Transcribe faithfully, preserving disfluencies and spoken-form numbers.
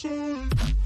shame.